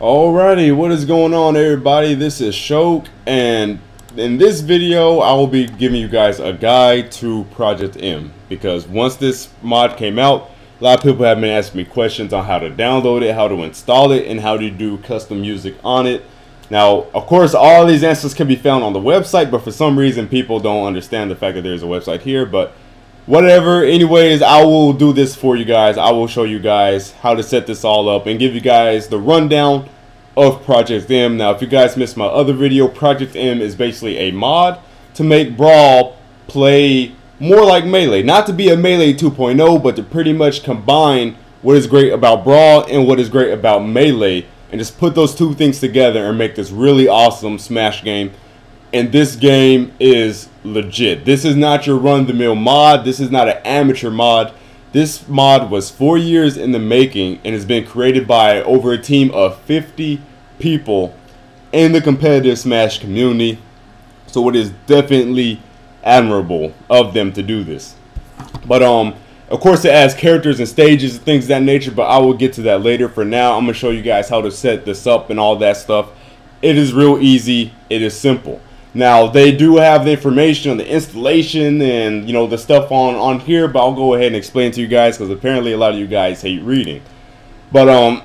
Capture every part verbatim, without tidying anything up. Alrighty, what is going on, everybody? This is Shok, and in this video I will be giving you guys a guide to Project M, because once this mod came out, a lot of people have been asking me questions on how to download it, how to install it, and how to do custom music on it. Now, of course, all these answers can be found on the website, but for some reason people don't understand the fact that there's a website here. But whatever, anyways, I will do this for you guys. I will show you guys how to set this all up and give you guys the rundown of Project M. Now, if you guys missed my other video, Project M is basically a mod to make Brawl play more like Melee. Not to be a Melee two point oh, but to pretty much combine what is great about Brawl and what is great about Melee, and just put those two things together and make this really awesome Smash game. And this game is legit. This is not your run-of-the-mill mod. This is not an amateur mod. This mod was four years in the making and has been created by over a team of fifty people in the competitive Smash community. So it is definitely admirable of them to do this. But um, of course, it adds characters and stages and things of that nature, but I will get to that later. For now, I'm gonna show you guys how to set this up and all that stuff. It is real easy. It is simple. Now, they do have the information on the installation and, you know, the stuff on, on here, but I'll go ahead and explain to you guys, because apparently a lot of you guys hate reading. But um,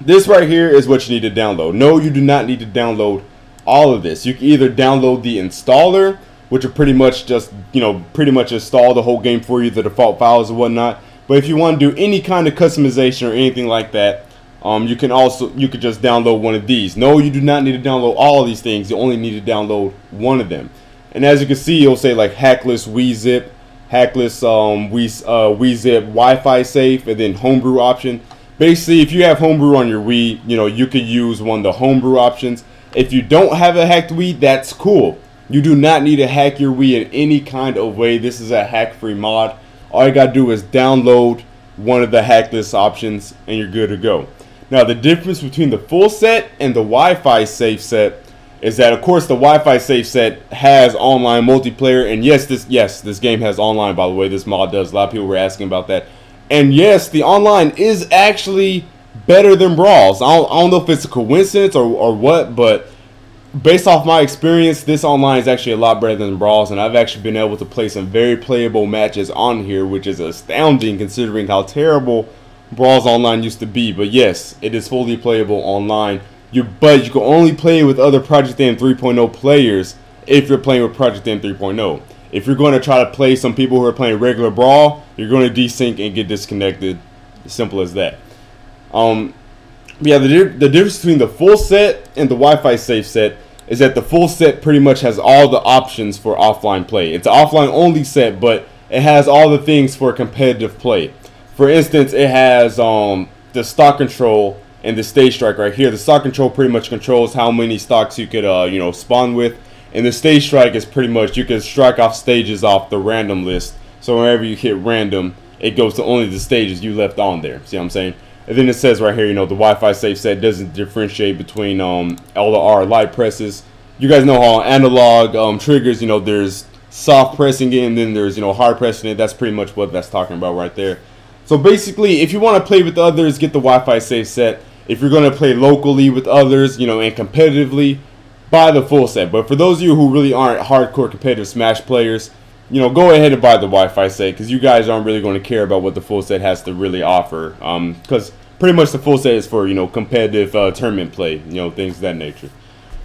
this right here is what you need to download. No, you do not need to download all of this. You can either download the installer, which will pretty much just, you know, pretty much install the whole game for you, the default files and whatnot. But if you want to do any kind of customization or anything like that, Um, you can also, you could just download one of these. No, you do not need to download all of these things. You only need to download one of them. And as you can see, it'll say like hackless WeZip, hackless um, we, uh, WeZip Wi-Fi safe, and then homebrew option. Basically, if you have homebrew on your Wii, you know, you could use one of the homebrew options. If you don't have a hacked Wii, that's cool. You do not need to hack your Wii in any kind of way. This is a hack-free mod. All you gotta do is download one of the hackless options, and you're good to go. Now, the difference between the full set and the Wi-Fi safe set is that, of course, the Wi-Fi safe set has online multiplayer. And yes, this yes, this game has online, by the way. This mod does. A lot of people were asking about that. And yes, the online is actually better than Brawl's. I don't, I don't know if it's a coincidence or, or what, but based off my experience, this online is actually a lot better than Brawl's. And I've actually been able to play some very playable matches on here, which is astounding considering how terrible Brawl's online used to be. But yes, it is fully playable online. You but you can only play with other Project M three point oh players if you're playing with Project M three point oh. If you're going to try to play some people who are playing regular Brawl, you're going to desync and get disconnected. As simple as that. Um, yeah, the, the difference between the full set and the Wi-Fi safe set is that the full set pretty much has all the options for offline play. It's an offline only set, but it has all the things for competitive play. For instance, it has um, the stock control and the stage strike right here. The stock control pretty much controls how many stocks you could, uh, you know, spawn with, and the stage strike is pretty much you can strike off stages off the random list. So whenever you hit random, it goes to only the stages you left on there. See what I'm saying? And then it says right here, you know, the Wi-Fi safe set doesn't differentiate between um, L R light presses. You guys know how analog um, triggers, you know, there's soft pressing it, and then there's, you know, hard pressing it. That's pretty much what that's talking about right there. So basically, if you want to play with others, get the Wi-Fi safe set. If you're going to play locally with others, you know, and competitively, buy the full set. But for those of you who really aren't hardcore competitive Smash players, you know, go ahead and buy the Wi-Fi set, because you guys aren't really going to care about what the full set has to really offer. Because um, pretty much the full set is for, you know, competitive uh, tournament play, you know, things of that nature.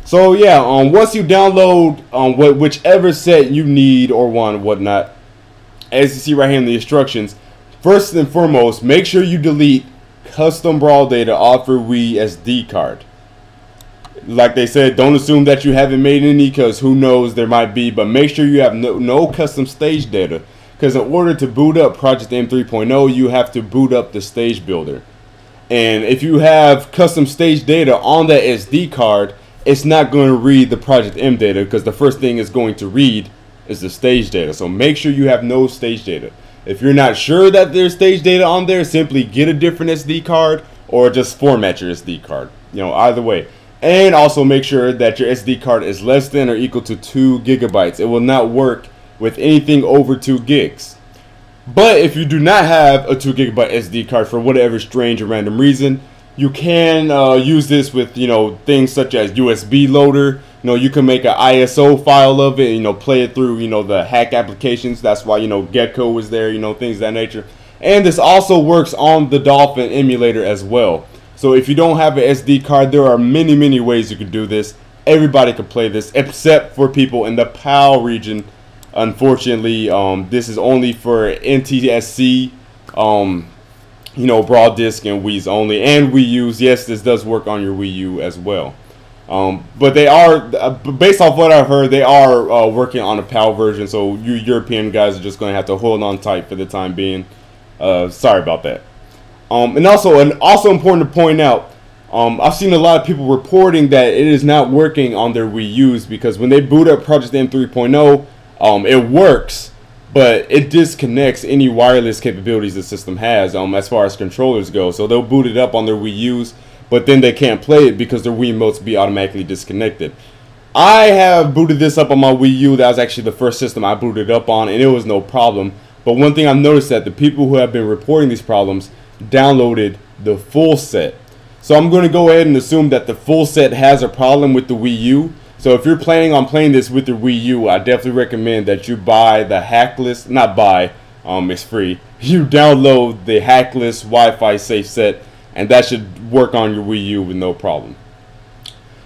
So yeah, um, once you download um, what whichever set you need or want and whatnot, as you see right here in the instructions, first and foremost, make sure you delete custom Brawl data off your Wii S D card. Like they said, don't assume that you haven't made any, because who knows, there might be. But make sure you have no, no custom stage data, because in order to boot up Project M three point oh, you have to boot up the stage builder. And if you have custom stage data on that S D card, it's not going to read the Project M data, because the first thing it's going to read is the stage data. So make sure you have no stage data. If you're not sure that there's stage data on there, simply get a different S D card or just format your S D card. You know, either way. And also make sure that your S D card is less than or equal to two gigabytes. It will not work with anything over two gigs. But if you do not have a two gigabyte S D card for whatever strange or random reason, you can uh, use this with, you know, things such as U S B loader. You know, you can make an I S O file of it, and, you know, play it through, you know, the hack applications. That's why, you know, Gecko was there, you know, things of that nature. And this also works on the Dolphin emulator as well. So if you don't have an S D card, there are many, many ways you can do this. Everybody can play this except for people in the P A L region. Unfortunately, um, this is only for N T S C, um, you know, Brawl Disc and Wii's only, and Wii U's. Yes, this does work on your Wii U as well. Um, but they are, uh, based off what I've heard, they are uh, working on a P A L version, so you European guys are just going to have to hold on tight for the time being. Uh, sorry about that. Um, and also, and also important to point out, um, I've seen a lot of people reporting that it is not working on their Wii U's, because when they boot up Project M three point oh, um, it works, but it disconnects any wireless capabilities the system has, um, as far as controllers go. So they'll boot it up on their Wii U's, but then they can't play it because their Wiimotes be automatically disconnected. I have booted this up on my Wii U. That was actually the first system I booted up on, and it was no problem. But one thing I've noticed, that the people who have been reporting these problems downloaded the full set. So I'm going to go ahead and assume that the full set has a problem with the Wii U. So if you're planning on playing this with your Wii U, I definitely recommend that you buy the hackless, not buy, um, it's free. You download the hackless Wi-Fi safe set, and that should work on your Wii U with no problem.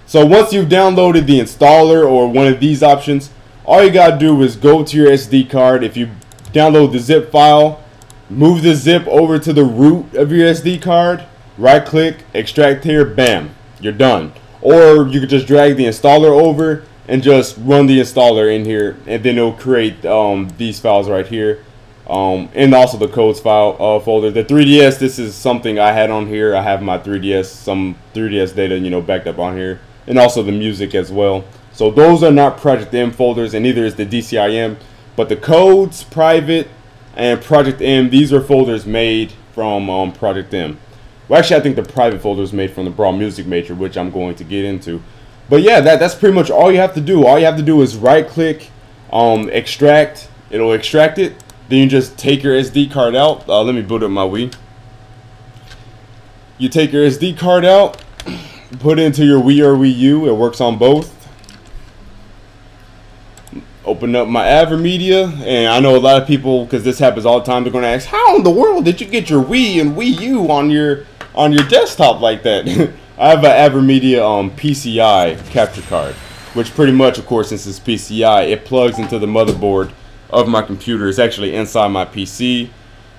So once you've downloaded the installer or one of these options, all you gotta do is go to your S D card. If you download the zip file, move the zip over to the root of your S D card, right click, extract here, bam, you're done. Or you could just drag the installer over and just run the installer in here, and then it'll create um, these files right here. Um, and also the codes file uh, folder. The three D S, this is something I had on here. I have my three D S, some three D S data, you know, backed up on here, and also the music as well. So those are not Project M folders, and neither is the D C I M. But the codes, private, and Project M, these are folders made from um, Project M. Well, actually, I think the private folder is made from the Brawl Music Maker, which I'm going to get into. But yeah, that that's pretty much all you have to do. All you have to do is right-click, um, extract. It'll extract it. Then you just take your S D card out. Uh, let me boot up my Wii. You take your S D card out, put it into your Wii or Wii U. It works on both. Open up my AverMedia, and I know a lot of people, because this happens all the time, they're going to ask, how in the world did you get your Wii and Wii U on your on your desktop like that? I have an AverMedia um, P C I capture card, which pretty much, of course, since it's P C I, it plugs into the motherboard of my computer. It's actually inside my P C,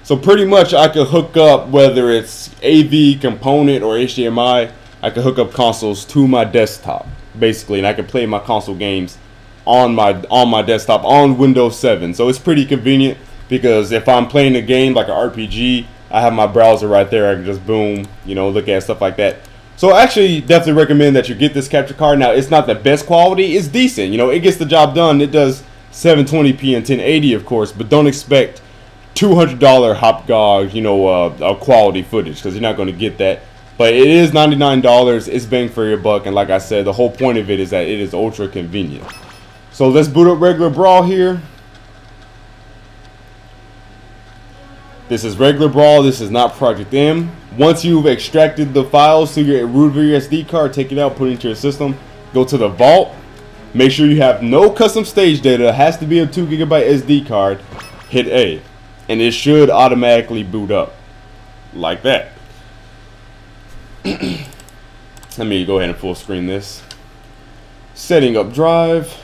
so pretty much I could hook up, whether it's A V component or H D M I, I could hook up consoles to my desktop basically, and I could play my console games on my on my desktop on Windows seven. So it's pretty convenient, because if I'm playing a game like an R P G, I have my browser right there. I can just boom, you know, look at stuff like that. So I actually definitely recommend that you get this capture card. Now, it's not the best quality, it's decent, you know, it gets the job done. It does seven twenty p and ten eighty, of course, but don't expect two hundred dollar hopgog, you know, uh, uh, quality footage, because you're not going to get that. But it is ninety-nine dollars, it's bang for your buck, and like I said, the whole point of it is that it is ultra convenient. So let's boot up regular Brawl here. This is regular Brawl, this is not Project M. Once you've extracted the files to your root of your S D card, take it out, put it into your system, go to the vault. Make sure you have no custom stage data. It has to be a two gigabyte S D card. Hit A. And it should automatically boot up. Like that. Let me go ahead and full screen this. Setting up drive.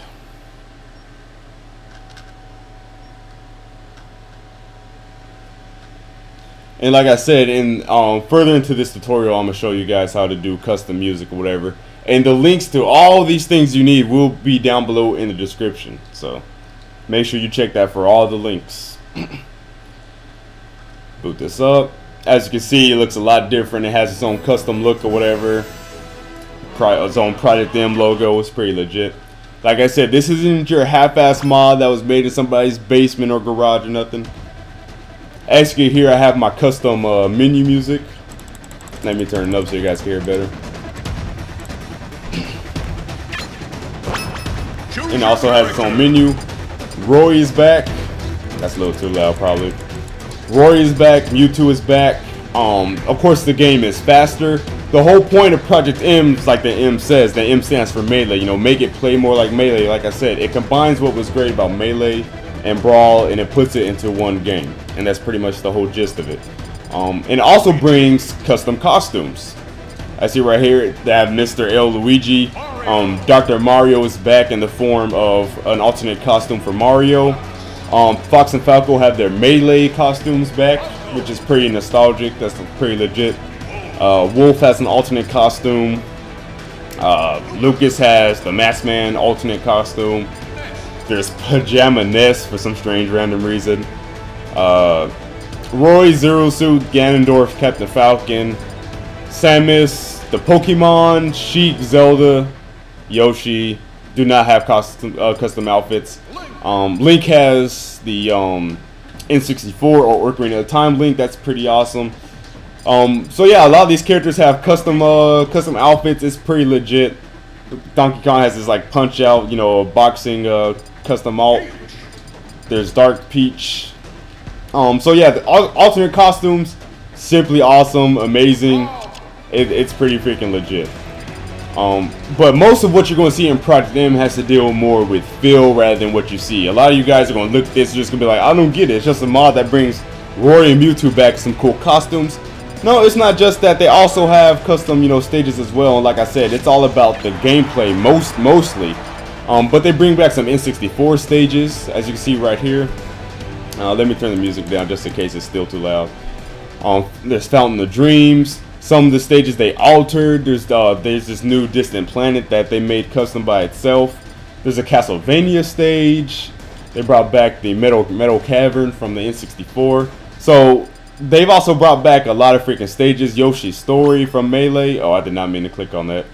And like I said, in um, further into this tutorial, I'm going to show you guys how to do custom music or whatever. And the links to all these things you need will be down below in the description. So make sure you check that for all the links. Boot this up. As you can see, it looks a lot different. It has its own custom look or whatever. Pro its own Project M logo. It's pretty legit. Like I said, this isn't your half-ass mod that was made in somebody's basement or garage or nothing. As you can hear, I have my custom uh, menu music. Let me turn it up so you guys can hear it better. And also has its own menu. Roy is back. That's a little too loud, probably. Roy is back. Mewtwo is back. Um, of course, the game is faster. The whole point of Project M is, like the M says, the M stands for Melee. You know, make it play more like Melee. Like I said, it combines what was great about Melee and Brawl, and it puts it into one game. And that's pretty much the whole gist of it. Um, and it also brings custom costumes. I see right here they have Mister L. Luigi. Um, Doctor Mario is back in the form of an alternate costume for Mario. Um, Fox and Falco have their Melee costumes back, which is pretty nostalgic. That's pretty legit. Uh, Wolf has an alternate costume. Uh, Lucas has the Masked Man alternate costume. There's Pajama Ness for some strange random reason. Uh, Roy, Zero Suit, Ganondorf, Captain Falcon, Samus, the Pokemon, Sheik, Zelda, Yoshi do not have custom, uh, custom outfits. Um, Link has the um, N sixty-four or Ocarina of Time Link. That's pretty awesome. Um, so yeah, a lot of these characters have custom uh, custom outfits. It's pretty legit. Donkey Kong has his like punch out, you know, boxing uh, custom alt. There's Dark Peach. Um, so yeah, the al alternate costumes, simply awesome, amazing. It, it's pretty freaking legit. Um, but most of what you're going to see in Project M has to deal more with feel rather than what you see. A lot of you guys are going to look at this and just going to be like, I don't get it. It's just a mod that brings Rory and Mewtwo back, some cool costumes. No, it's not just that. They also have custom, you know, stages as well. And like I said, it's all about the gameplay most mostly. Um, but they bring back some N sixty-four stages, as you can see right here. Uh, let me turn the music down just in case it's still too loud. Um, there's Fountain of Dreams. Some of the stages they altered. There's uh, there's this new Distant Planet that they made custom by itself. There's a Castlevania stage. They brought back the Metal Metal Cavern from the N sixty-four. So they've also brought back a lot of freaking stages. Yoshi's Story from Melee. Oh, I did not mean to click on that.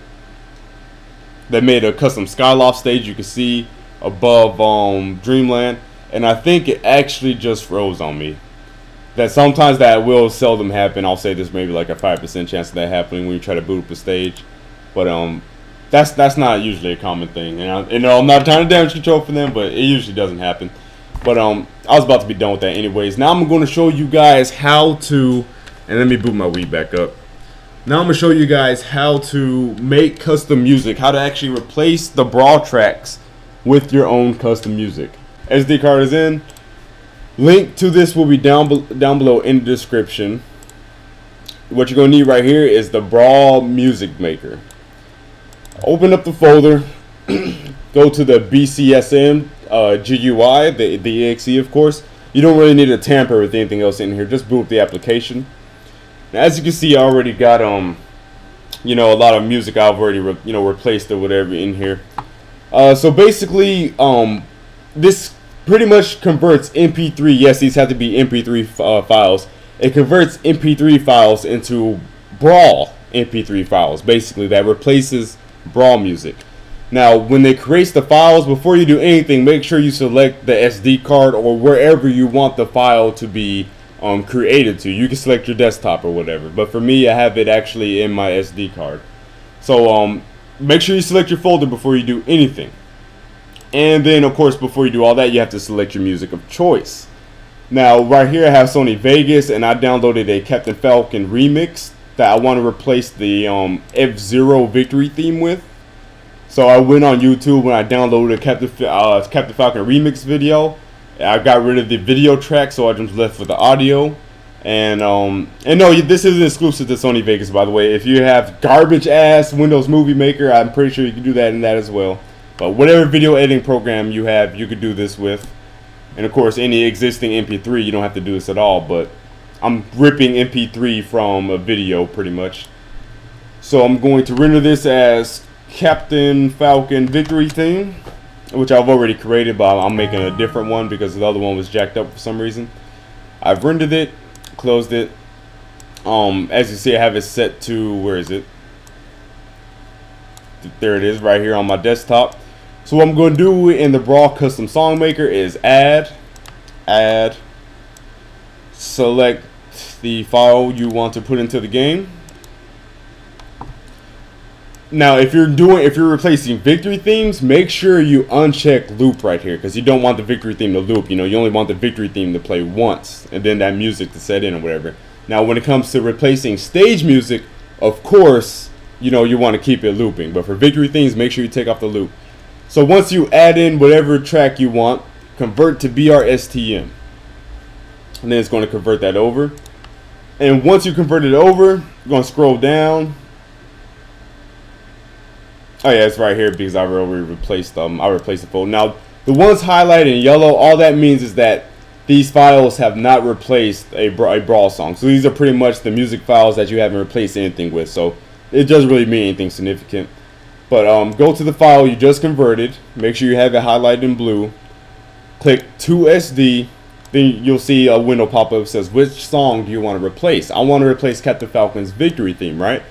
They made a custom Skyloft stage. You can see above um, Dreamland. And I think it actually just froze on me. That sometimes that will seldom happen. I'll say there's maybe like a five percent chance of that happening when you try to boot up a stage. But um, that's that's not usually a common thing. And, I, and I'm not trying to damage control for them, but it usually doesn't happen. But um, I was about to be done with that anyways. Now I'm going to show you guys how to, and let me boot my Wii back up. Now I'm going to show you guys how to make custom music. How to actually replace the Brawl tracks with your own custom music. S D card is in. Link to this will be down be down below in the description. What you're gonna need right here is the Brawl Music Maker. Open up the folder. Go to the B C S M uh, G U I, the the exe of course. You don't really need to tamper with anything else in here. Just boot up the application. Now, as you can see, I already got um, you know, a lot of music I've already re you know replaced or whatever in here. Uh, so basically, um, this pretty much converts M P three, yes these have to be M P three uh, files, it converts M P three files into Brawl M P three files, basically that replaces Brawl music. Now when they create the files, before you do anything, make sure you select the S D card or wherever you want the file to be um, created to. You can select your desktop or whatever, but for me I have it actually in my S D card. So um, make sure you select your folder before you do anything. And then, of course, before you do all that, you have to select your music of choice. Now, right here, I have Sony Vegas, and I downloaded a Captain Falcon remix that I want to replace the um, F-Zero victory theme with. So I went on YouTube when I downloaded Captain, uh, Captain Falcon remix video. I got rid of the video track, so I just left with the audio. And, um, and no, this isn't exclusive to Sony Vegas, by the way. If you have garbage-ass Windows Movie Maker, I'm pretty sure you can do that in that as well. But whatever video editing program you have, you could do this with. And of course, any existing M P three, you don't have to do this at all. But I'm ripping M P three from a video, pretty much. So I'm going to render this as Captain Falcon Victory Theme, which I've already created, but I'm making a different one because the other one was jacked up for some reason. I've rendered it, closed it. Um, as you see, I have it set to, where is it? There it is, right here on my desktop. So what I'm going to do in the Brawl Custom Song Maker is add, add, select the file you want to put into the game. Now, if you're doing, if you're replacing victory themes, make sure you uncheck loop right here because you don't want the victory theme to loop. You know, you only want the victory theme to play once, and then that music to set in or whatever. Now, when it comes to replacing stage music, of course, you know, you want to keep it looping. But for victory themes, make sure you take off the loop. So once you add in whatever track you want, convert to B R S T M. And then it's going to convert that over. And once you convert it over, you're going to scroll down. Oh yeah, it's right here because I already replaced them. I replaced the folder. Now, the ones highlighted in yellow, all that means is that these files have not replaced a, bra a Brawl song. So these are pretty much the music files that you haven't replaced anything with. So it doesn't really mean anything significant. But um, go to the file you just converted. Make sure you have it highlighted in blue. Click to S D. Then you'll see a window pop up that says, which song do you want to replace? I want to replace Captain Falcon's victory theme, right?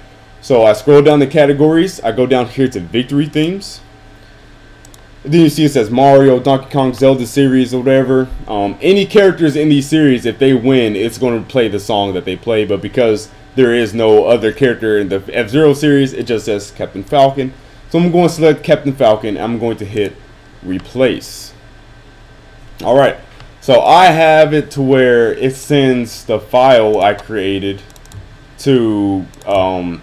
So I scroll down the categories. I go down here to victory themes. Then you see it says Mario, Donkey Kong, Zelda series, or whatever. Um, any characters in these series, if they win, it's going to play the song that they play. But because there is no other character in the F-Zero series, it just says Captain Falcon. So I'm going to select Captain Falcon. I'm going to hit replace. Alright. So I have it to where it sends the file I created to um,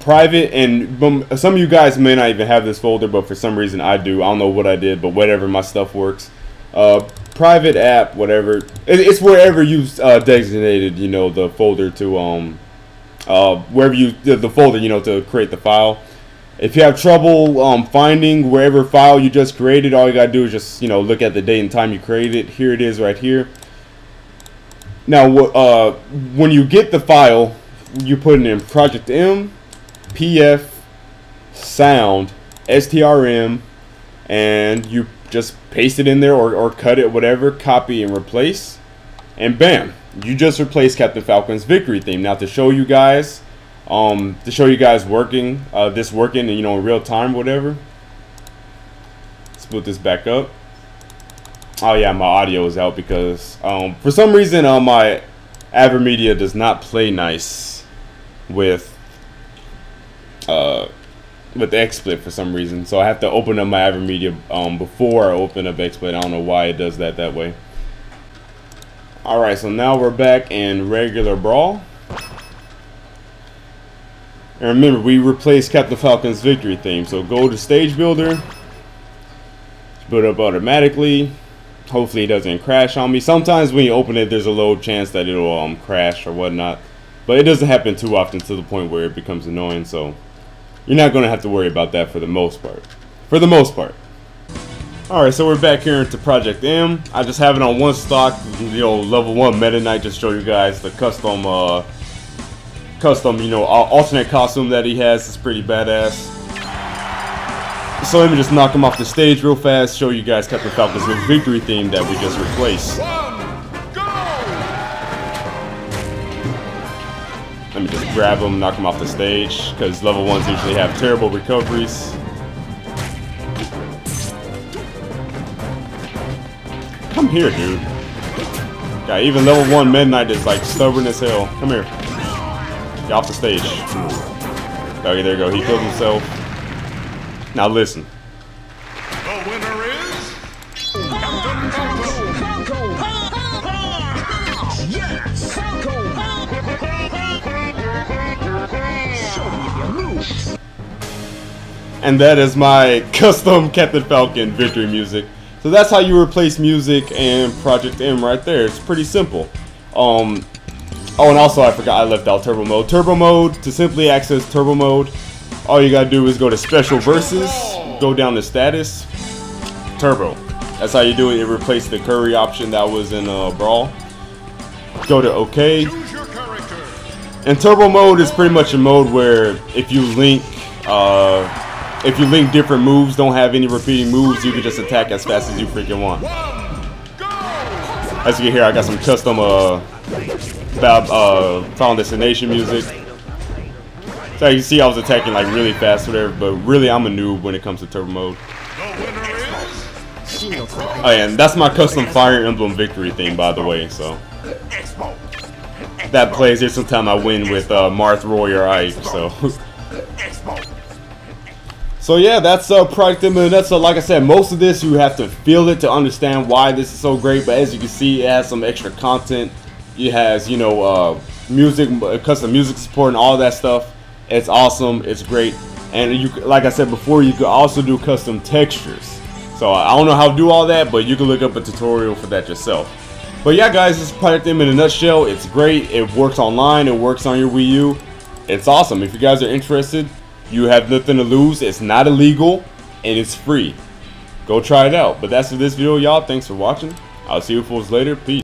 private, and some of you guys may not even have this folder, but for some reason I do. I don't know what I did, but whatever, my stuff works. Uh, private app, whatever. It's wherever you uh, designated, you know, the folder to um, uh, wherever you the folder, you know, to create the file. If you have trouble um, finding wherever file you just created, all you gotta do is just, you know, look at the date and time you created it. Here it is right here. Now, uh, when you get the file, you put it in Project M, P F, Sound, S T R M, and you just paste it in there or, or cut it, whatever, copy and replace. And bam, you just replace Captain Falcon's victory theme. Now, to show you guys, Um, to show you guys working, uh, this working, you know, in real time, whatever. Let's put this back up. Oh yeah, my audio is out because um, for some reason uh, my AverMedia does not play nice with uh, with XSplit for some reason. So I have to open up my AverMedia um, before I open up XSplit. I don't know why it does that that way. All right, so now we're back in regular Brawl. And remember, we replaced Captain Falcon's victory theme. So go to Stage Builder. Build up automatically. Hopefully it doesn't crash on me. Sometimes when you open it, there's a low chance that it'll um, crash or whatnot. But it doesn't happen too often to the point where it becomes annoying. So you're not going to have to worry about that for the most part. For the most part. Alright, so we're back here into Project M. I just have it on one stock. You know, level one Meta Knight, just show you guys the custom... Uh, custom, you know, alternate costume that he has is pretty badass. So let me just knock him off the stage real fast, show you guys Captain Falcon's victory theme that we just replaced. One, let me just grab him, knock him off the stage, because level ones usually have terrible recoveries. Come here, dude. Yeah, even level one Midnight is like stubborn as hell. Come here. Off the stage. Okay, there you go. He killed himself. Now listen. The winner is Captain Falcon. Yes, Falcon. And that is my custom Captain Falcon victory music. So that's how you replace music and Project M right there. It's pretty simple. Um. Oh, and also I forgot I left out Turbo Mode. Turbo Mode, to simply access Turbo Mode, all you gotta do is go to Special Versus, go down to Status, Turbo. That's how you do it. It replaced the Curry option that was in uh, Brawl. Go to OK. And Turbo Mode is pretty much a mode where if you link, uh, if you link different moves, don't have any repeating moves, you can just attack as fast as you freaking want. As you can hear, I got some custom uh. About uh, Final Destination music. So you can see I was attacking like really fast, whatever. But really, I'm a noob when it comes to Turbo Mode. Oh yeah, and that's my custom Fire Emblem victory theme, by the way. So that plays here. Sometime I win with uh, Marth, Roy, or Ike. So. So yeah, that's uh, Project M. And that's uh, like I said, most of this you have to feel it to understand why this is so great. But as you can see, it has some extra content. It has, you know, uh, music, custom music support and all that stuff. It's awesome, it's great. And you, like I said before, you could also do custom textures. So I don't know how to do all that, but you can look up a tutorial for that yourself. But yeah guys, this is Project M in a nutshell. It's great, it works online, it works on your Wii U. It's awesome. If you guys are interested, you have nothing to lose. It's not illegal and it's free. Go try it out. But that's for this video, y'all. Thanks for watching. I'll see you fools later. Peace.